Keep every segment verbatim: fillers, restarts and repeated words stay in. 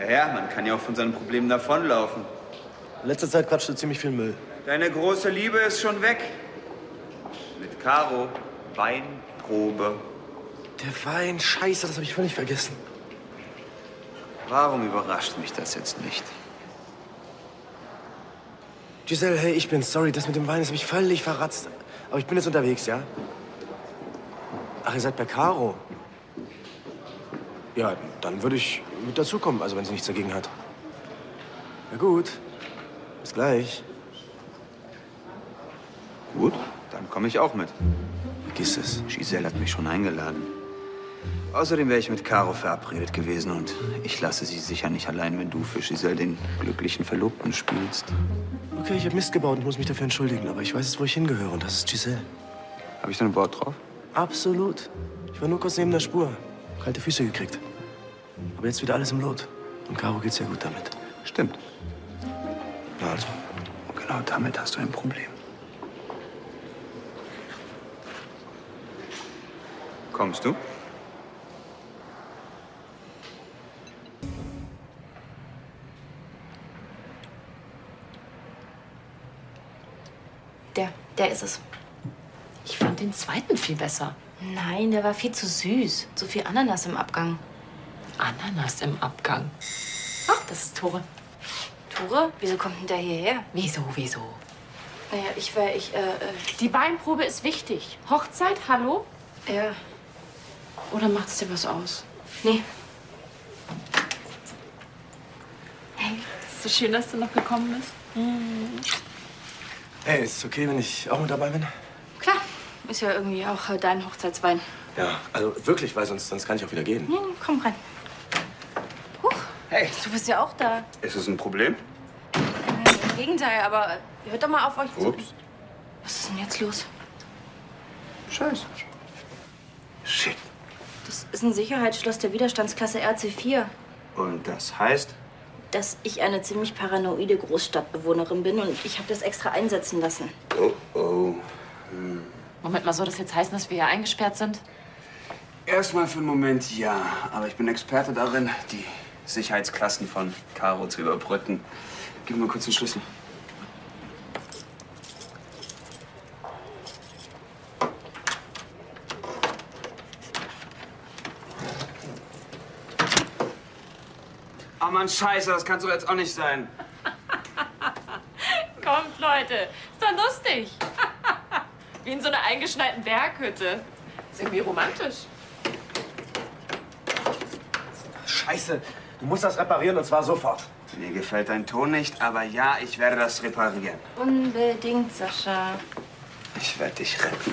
Ja, ja, man kann ja auch von seinen Problemen davonlaufen. In letzter Zeit quatscht du ziemlich viel Müll. Deine große Liebe ist schon weg. Mit Caro, Weinprobe. Der Wein, scheiße, das habe ich völlig vergessen. Warum überrascht mich das jetzt nicht? Giselle, hey, ich bin sorry, das mit dem Wein ist mich völlig verratzt. Aber ich bin jetzt unterwegs, ja? Ach, ihr seid bei Caro? Ja, dann würde ich mit dazukommen, also wenn sie nichts dagegen hat. Na gut, bis gleich. Gut, dann komme ich auch mit. Vergiss es, Giselle hat mich schon eingeladen. Außerdem wäre ich mit Caro verabredet gewesen und ich lasse sie sicher nicht allein, wenn du für Giselle den glücklichen Verlobten spielst. Okay, ich habe Mist gebaut und muss mich dafür entschuldigen, aber ich weiß jetzt, wo ich hingehöre und das ist Giselle. Habe ich da ein Wort drauf? Absolut. Ich war nur kurz neben der Spur. Kalte Füße gekriegt. Aber jetzt wieder alles im Lot. Und Caro geht's ja gut damit. Stimmt. Na also, und genau damit hast du ein Problem. Kommst du? Der, der ist es. Ich fand den zweiten viel besser. Nein, der war viel zu süß. Zu viel Ananas im Abgang. Ananas im Abgang? Ach, das ist Tore. Tore? Wieso kommt denn der hierher? Wieso, wieso? Naja, ich war, ich, äh, äh... Die Weinprobe ist wichtig. Hochzeit, hallo? Ja. Oder macht's dir was aus? Nee. Hey, ist so schön, dass du noch gekommen bist. Mhm. Hey, ist es okay, wenn ich auch mit dabei bin? Klar, ist ja irgendwie auch dein Hochzeitswein. Ja, also wirklich, weil sonst, sonst kann ich auch wieder gehen. Hm, komm rein. Huch, hey. Du bist ja auch da. Ist es ein Problem? Äh, Im Gegenteil, aber hört doch mal auf euch zu. Ups. Was ist denn jetzt los? Scheiße. Shit. Das ist ein Sicherheitsschloss der Widerstandsklasse R C vier. Und das heißt? Dass ich eine ziemlich paranoide Großstadtbewohnerin bin und ich habe das extra einsetzen lassen. Oh, oh. Hm. Moment mal, soll das jetzt heißen, dass wir hier eingesperrt sind? Erstmal für einen Moment ja, aber ich bin Experte darin, die Sicherheitsklassen von Caro zu überbrücken. Gib mir kurz den Schlüssel. Oh Mann, scheiße, das kann's doch jetzt auch nicht sein. Kommt, Leute, ist doch lustig. Wie in so einer eingeschneiten Berghütte. Ist irgendwie romantisch. Scheiße, du musst das reparieren und zwar sofort. Mir gefällt dein Ton nicht, aber ja, ich werde das reparieren. Unbedingt, Sascha. Ich werde dich retten.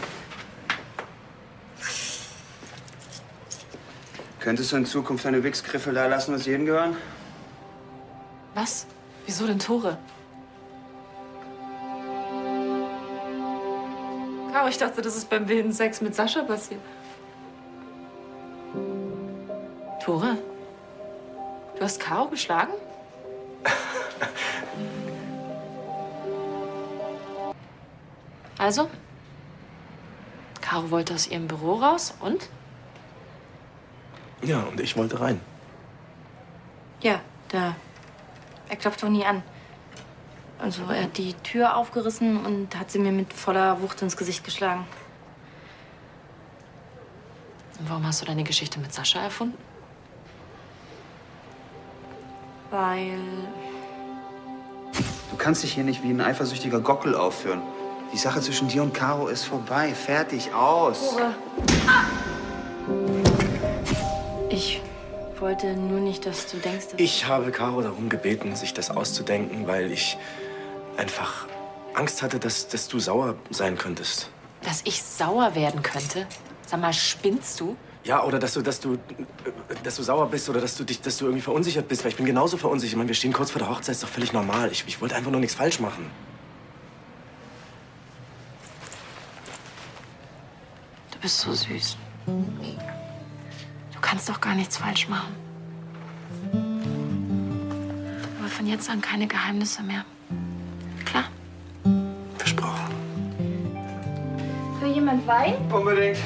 Könntest du in Zukunft deine Wichsgriffe da lassen, was jedem gehören? Was? Wieso denn Tore? Caro, ich dachte, das ist beim wilden Sex mit Sascha passiert. Tore? Du hast Caro geschlagen? Also? Caro wollte aus ihrem Büro raus und? Ja, und ich wollte rein. Ja, da. Er klopft doch nie an. Also, er hat die Tür aufgerissen und hat sie mir mit voller Wucht ins Gesicht geschlagen. Und warum hast du deine Geschichte mit Sascha erfunden? Weil... Du kannst dich hier nicht wie ein eifersüchtiger Gockel aufführen. Die Sache zwischen dir und Caro ist vorbei. Fertig, aus. Ich wollte nur nicht, dass du denkst, dass... Ich habe Caro darum gebeten, sich das auszudenken, weil ich einfach Angst hatte, dass, dass du sauer sein könntest. Dass ich sauer werden könnte? Sag mal, spinnst du? Ja, oder dass du, dass du, dass du sauer bist oder dass du, dich, dass du irgendwie verunsichert bist, weil ich bin genauso verunsichert. Ich meine, wir stehen kurz vor der Hochzeit, ist doch völlig normal. Ich, ich wollte einfach nur nichts falsch machen. Du bist so süß. Du kannst doch gar nichts falsch machen. Aber von jetzt an keine Geheimnisse mehr. Klar? Versprochen. Will jemand Wein? Unbedingt.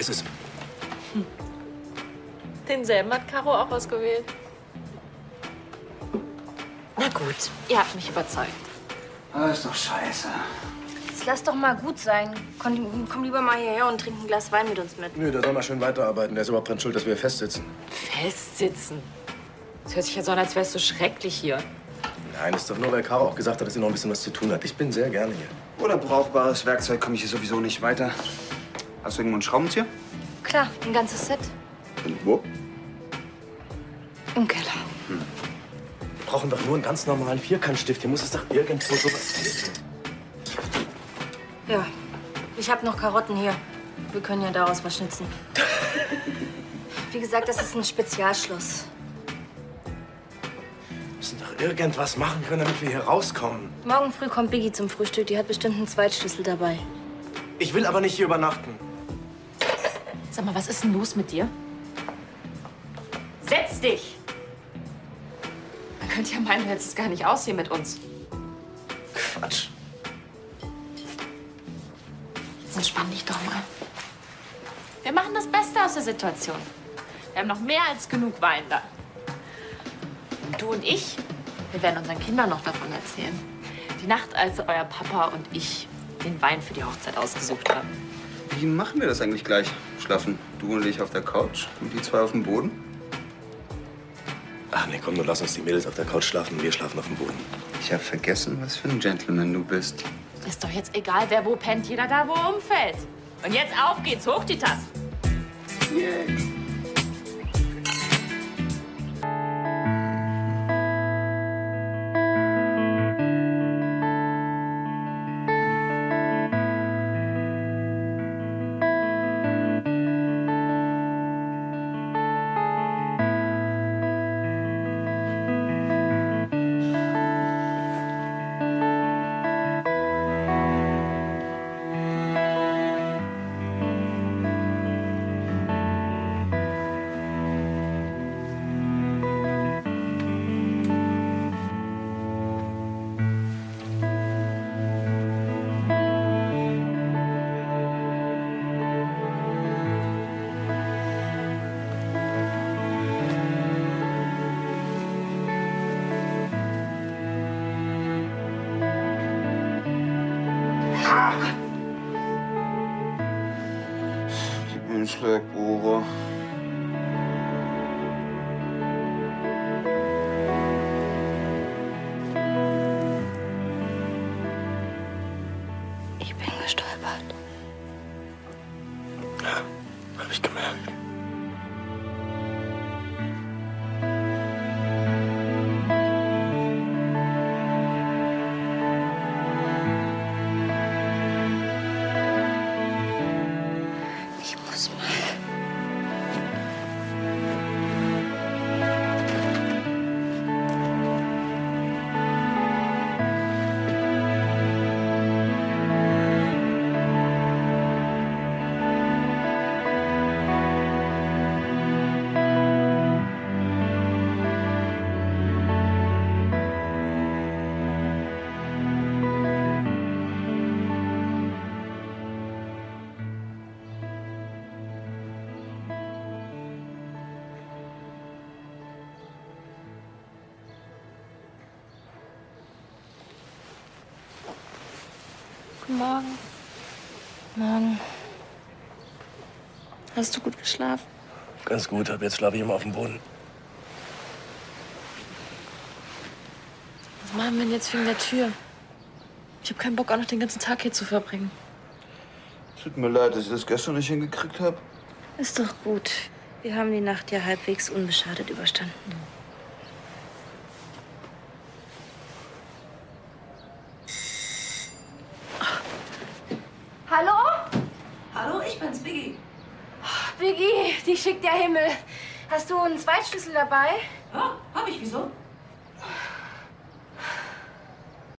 ist es. Hm. Denselben hat Caro auch ausgewählt. Na gut, ihr habt mich überzeugt. Das ist doch scheiße. Jetzt lass doch mal gut sein. Komm, komm lieber mal hierher und trink ein Glas Wein mit uns mit. Nö, der soll mal schön weiterarbeiten. Der ist überhaupt dran schuld, dass wir hier festsitzen. Festsitzen? Das hört sich ja so an, als wärst du schrecklich hier. Nein, das ist doch nur, weil Caro auch gesagt hat, dass sie noch ein bisschen was zu tun hat. Ich bin sehr gerne hier. Oder brauchbares Werkzeug komme ich hier sowieso nicht weiter. Hast du irgendwo einen Schraubenzieher? Klar, ein ganzes Set. Und wo? Im Keller. Hm. Wir brauchen doch nur einen ganz normalen Vierkantstift. Hier muss es doch irgendwo sowas geben. Ja, ich habe noch Karotten hier. Wir können ja daraus was schnitzen. Wie gesagt, das ist ein Spezialschluss. Wir müssen doch irgendwas machen können, damit wir hier rauskommen. Morgen früh kommt Biggie zum Frühstück. Die hat bestimmt einen Zweitschlüssel dabei. Ich will aber nicht hier übernachten. Sag mal, was ist denn los mit dir? Setz dich! Man könnte ja meinen, du hättest es gar nicht aus hier mit uns. Quatsch. Jetzt entspann dich doch mal. Wir machen das Beste aus der Situation. Wir haben noch mehr als genug Wein da. Du und ich, wir werden unseren Kindern noch davon erzählen. Die Nacht, als euer Papa und ich den Wein für die Hochzeit ausgesucht haben. Wie machen wir das eigentlich gleich? Schlafen du und ich auf der Couch und die zwei auf dem Boden? Ach nee, komm, nur lass uns die Mädels auf der Couch schlafen und wir schlafen auf dem Boden. Ich hab vergessen, was für ein Gentleman du bist. Ist doch jetzt egal, wer wo pennt, jeder da wo umfällt. Und jetzt auf geht's, hoch die Tassen. Yeah. Schleckbohrer. Ich bin gestolpert. Ja, hab ich gemerkt. Morgen. Morgen. Hast du gut geschlafen? Ganz gut, aber jetzt schlafe ich immer auf dem Boden. Was machen wir denn jetzt wegen der Tür? Ich habe keinen Bock, auch noch den ganzen Tag hier zu verbringen. Tut mir leid, dass ich das gestern nicht hingekriegt habe. Ist doch gut. Wir haben die Nacht ja halbwegs unbeschadet überstanden. Biggie, dich schickt der Himmel. Hast du einen Zweitschlüssel dabei? Ja, hab ich. Wieso?